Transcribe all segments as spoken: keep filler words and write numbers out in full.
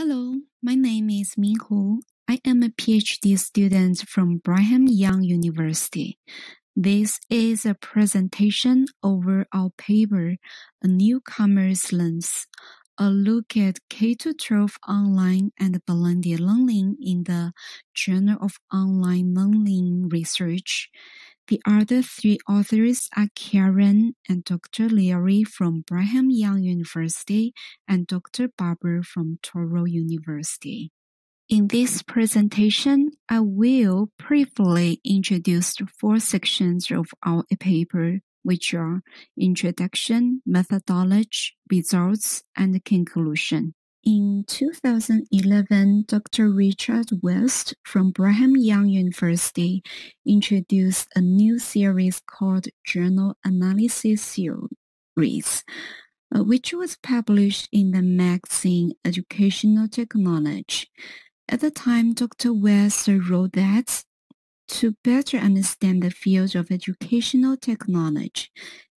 Hello, my name is Ming Hu. I am a PhD student from Brigham Young University. This is a presentation over our paper, A Newcomer's Lens, a look at K through twelve online and blended learning in the Journal of Online Learning Research. The other three authors are Karen and Doctor Leary from Brigham Young University and Doctor Barber from Touro University. In this presentation, I will briefly introduce four sections of our paper, which are Introduction, Methodology, Results, and Conclusion. In two thousand eleven, Doctor Richard West from Brigham Young University introduced a new series called Journal Analysis Series, which was published in the magazine Educational Technology. At the time, Doctor West wrote that to better understand the field of educational technology,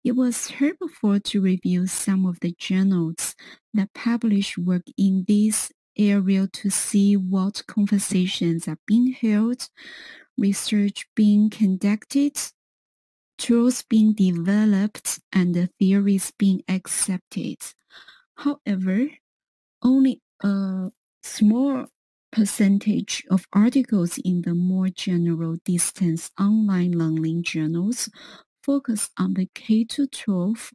it was helpful to review some of the journals that publish work in this area to see what conversations are being held, research being conducted, tools being developed, and the theories being accepted. However, only a small percentage of articles in the more general distance online learning journals focus on the K through twelve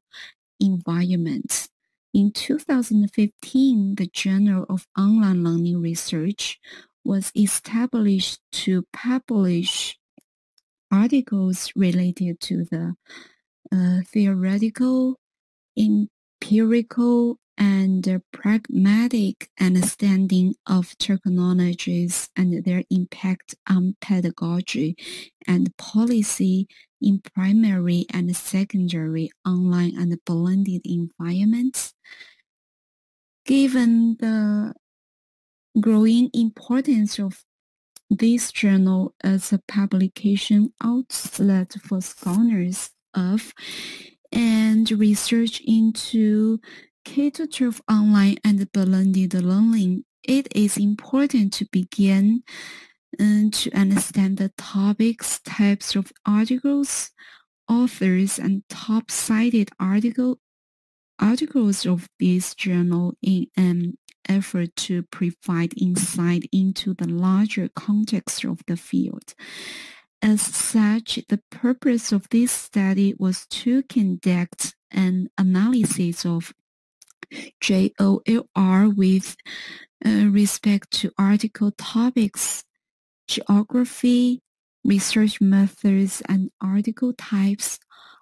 environment. In two thousand fifteen, the Journal of Online Learning Research was established to publish articles related to the uh, theoretical, empirical, and pragmatic understanding of technologies and their impact on pedagogy and policy in primary and secondary online and blended environments. Given the growing importance of this journal as a publication outlet for scholars of and research into K through twelve online and blended learning, it is important to begin um, to understand the topics, types of articles, authors, and top-cited article, articles of this journal in an effort to provide insight into the larger context of the field. As such, the purpose of this study was to conduct an analysis of J O L R with uh, respect to article topics, geography, research methods and article types,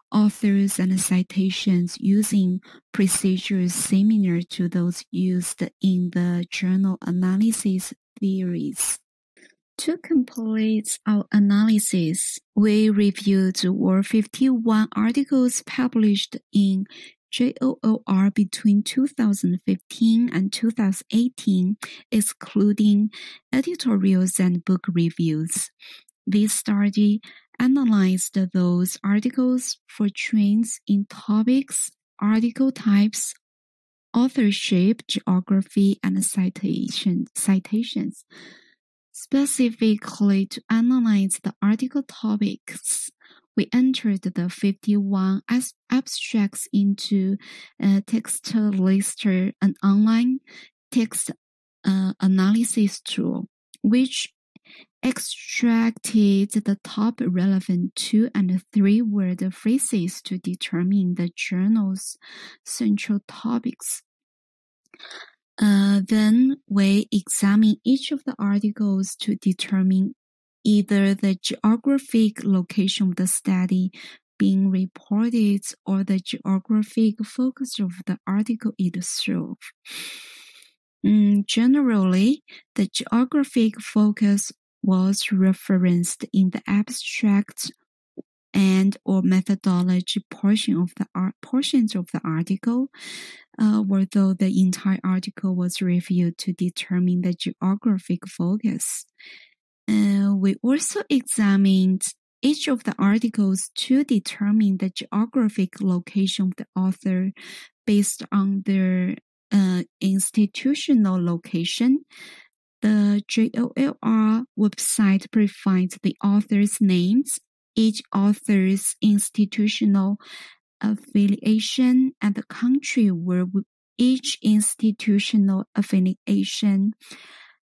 authors and citations using procedures similar to those used in the journal analysis theories. To complete our analysis, we reviewed over fifty-one articles published in J O L R between two thousand fifteen and two thousand eighteen, excluding editorials and book reviews. This study analyzed those articles for trends in topics, article types, authorship, geography, and citation, citations, specifically to analyze the article topics. We entered the fifty-one abstracts into uh, text lister, an online text uh, analysis tool, which extracted the top relevant two and three word phrases to determine the journal's central topics. Uh, then we examine each of the articles to determine either the geographic location of the study being reported or the geographic focus of the article itself. Mm, generally, the geographic focus was referenced in the abstract and or methodology portion of the art portions of the article, uh, although the entire article was reviewed to determine the geographic focus. Uh, we also examined each of the articles to determine the geographic location of the author based on their uh, institutional location, the J O L R website provides the authors' names, each author's institutional affiliation, and the country where each institutional affiliation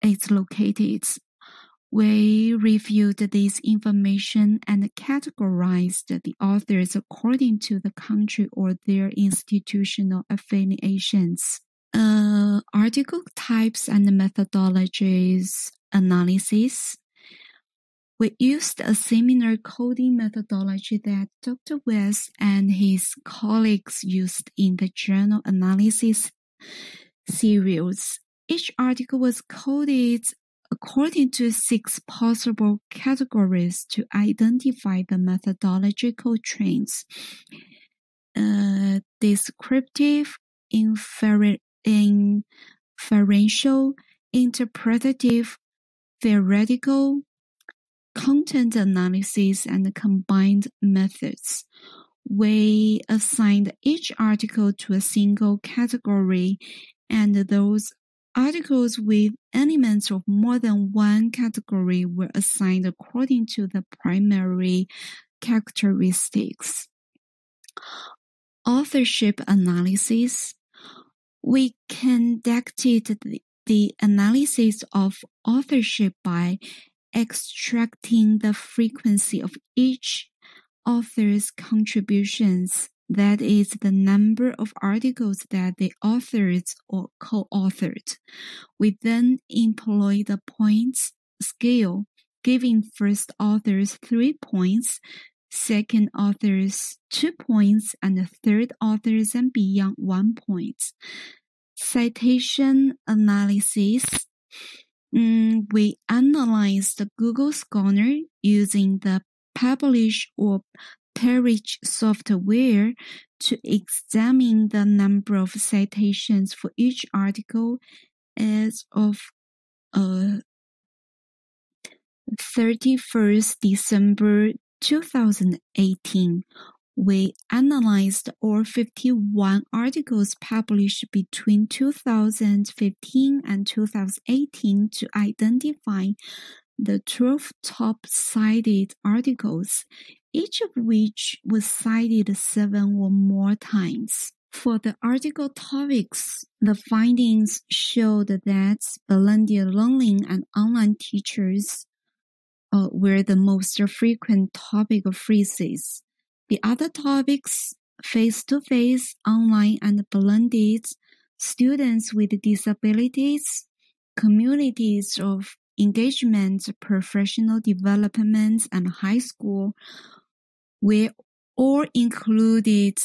is located. We reviewed this information and categorized the authors according to the country or their institutional affiliations. Uh, article types and methodologies analysis. We used a similar coding methodology that Doctor West and his colleagues used in the journal analysis series. Each article was coded according to six possible categories to identify the methodological trends: uh, descriptive, infer inferential, interpretative, theoretical, content analysis, and combined methods. We assigned each article to a single category, and those articles with elements of more than one category were assigned according to the primary characteristics. Authorship analysis. We conducted the analysis of authorship by extracting the frequency of each author's contributions, that is, the number of articles that they authored or co-authored. We then employed the points scale, giving first authors three points, second authors two points, and the third authors and beyond one point. Citation analysis. Mm, we analyzed the Google Scholar using the publish or Parage software to examine the number of citations for each article as of uh, thirty-first December two thousand eighteen. We analyzed all fifty-one articles published between two thousand fifteen and two thousand eighteen to identify the twelve top-cited articles, each of which was cited seven or more times. For the article topics, the findings showed that blended learning and online teachers uh, were the most frequent topic of phrases. The other topics, face-to-face, online, and blended, students with disabilities, communities of engagement, professional development, and high school, were all included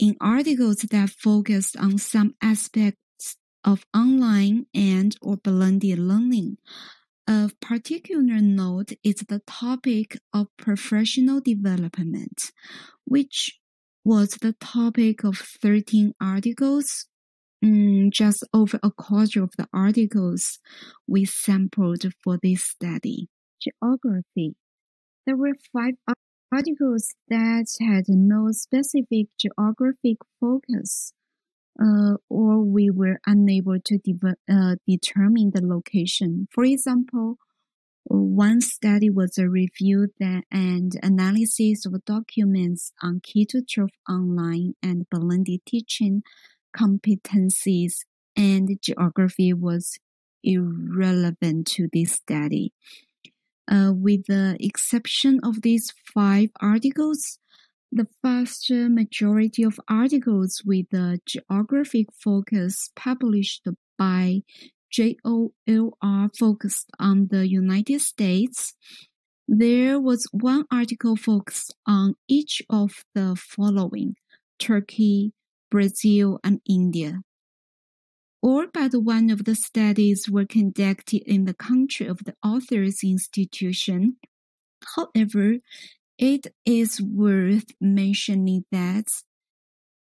in articles that focused on some aspects of online and or blended learning. Of particular note is the topic of professional development, which was the topic of thirteen articles. Mm, just over a quarter of the articles we sampled for this study. Geography. There were five articles that had no specific geographic focus, uh, or we were unable to de uh, determine the location. For example, one study was a review that, and analysis of documents on K through twelve online and blended teaching competencies, and geography was irrelevant to this study. Uh, with the exception of these five articles, the vast majority of articles with a geographic focus published by J O L R focused on the United States. There was one article focused on each of the following: Turkey, Brazil, and India. All but one of the studies were conducted in the country of the author's institution. However, it is worth mentioning that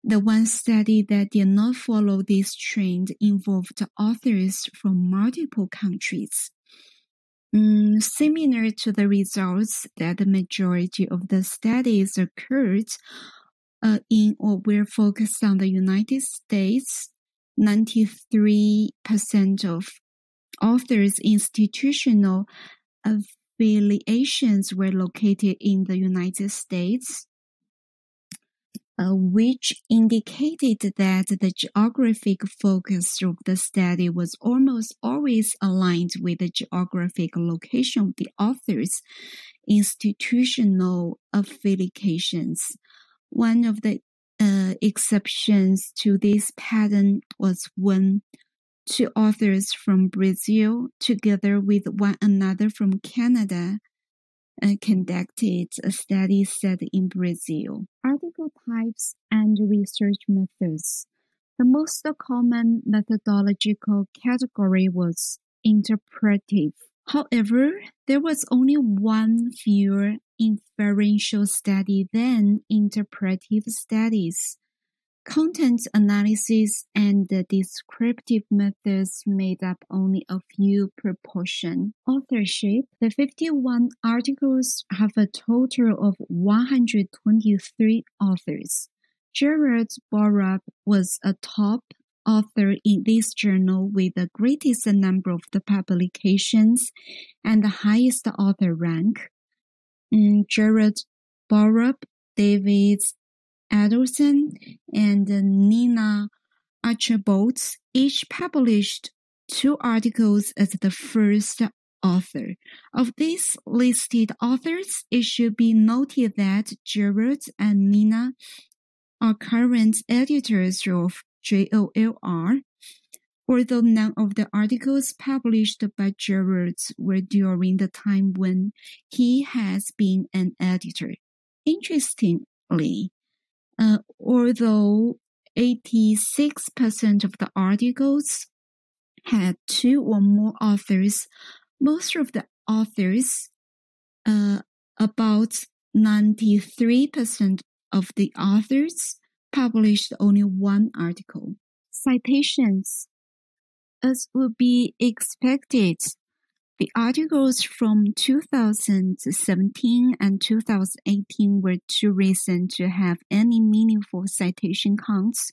the one study that did not follow this trend involved authors from multiple countries. Mm, similar to the results that the majority of the studies occurred Uh, in or were focused on the United States, ninety-three percent of authors' institutional affiliations were located in the United States, uh, which indicated that the geographic focus of the study was almost always aligned with the geographic location of the authors' institutional affiliations. One of the uh, exceptions to this pattern was when two authors from Brazil, together with one another from Canada, uh, conducted a study set in Brazil. Article types and research methods. The most common methodological category was interpretive. However, there was only one fewer inferential study than interpretive studies. Content analysis and the descriptive methods made up only a few proportion. Authorship. The fifty-one articles have a total of one hundred twenty-three authors. Jered Borup was a top author in this journal with the greatest number of the publications and the highest author rank. Mm, Jered Borup, David Edelson, and Nina Archibald each published two articles as the first author. Of these listed authors, it should be noted that Jered and Nina are current editors of J O L R, although none of the articles published by Jered were during the time when he has been an editor. Interestingly, Uh, although eighty-six percent of the articles had two or more authors, most of the authors, uh, about ninety-three percent of the authors, published only one article. Citations. As would be expected, the articles from two thousand seventeen and two thousand eighteen were too recent to have any meaningful citation counts,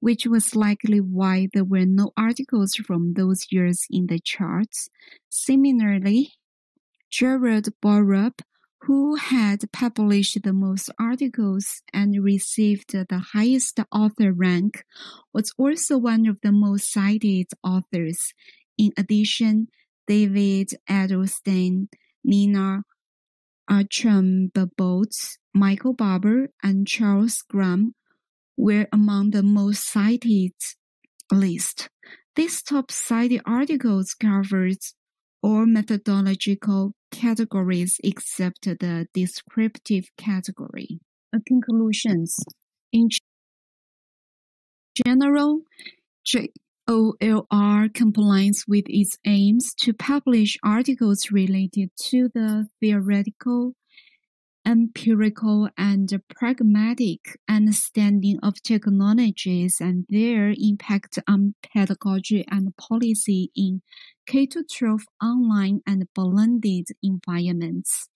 which was likely why there were no articles from those years in the charts. Similarly, Jered Borup, who had published the most articles and received the highest author rank, was also one of the most cited authors. In addition, David Edelstein, Nina Archambault, Michael Barber, and Charles Grumm were among the most cited list. These top-cited articles covered all methodological categories except the descriptive category. Conclusions. In general, J O L R complies with its aims to publish articles related to the theoretical, empirical, and pragmatic understanding of technologies and their impact on pedagogy and policy in K through twelve online and blended environments.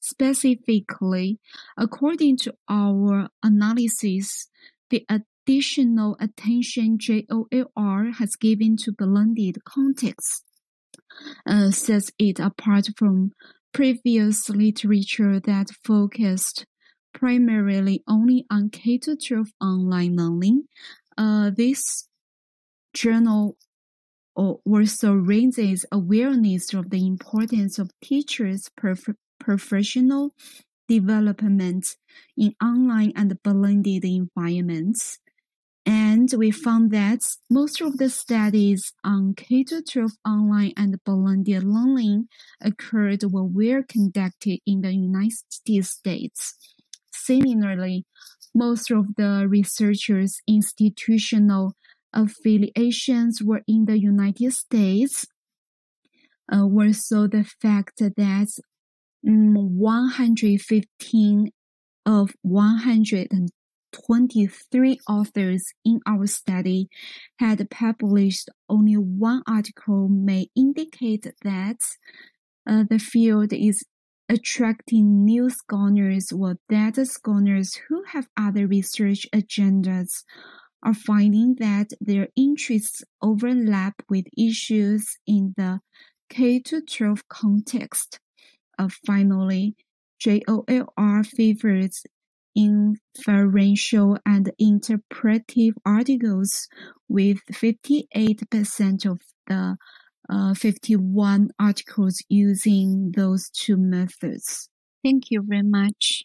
Specifically, according to our analysis, the additional attention J O L R has given to blended contexts uh, sets it apart from previous literature that focused primarily only on K through twelve online learning. Uh, this journal also raises awareness of the importance of teachers' prof professional development in online and blended environments. And we found that most of the studies on K through twelve online and blended learning occurred or were conducted in the United States. Similarly, most of the researchers' institutional affiliations were in the United States. Uh, also, the fact that um, one hundred fifteen of one hundred twenty-three authors in our study had published only one article may indicate that uh, the field is attracting new scholars or data scholars who have other research agendas are finding that their interests overlap with issues in the K through twelve context. Uh, finally, J O L R favors inferential and interpretive articles with fifty-eight percent of the uh, fifty-one articles using those two methods. Thank you very much.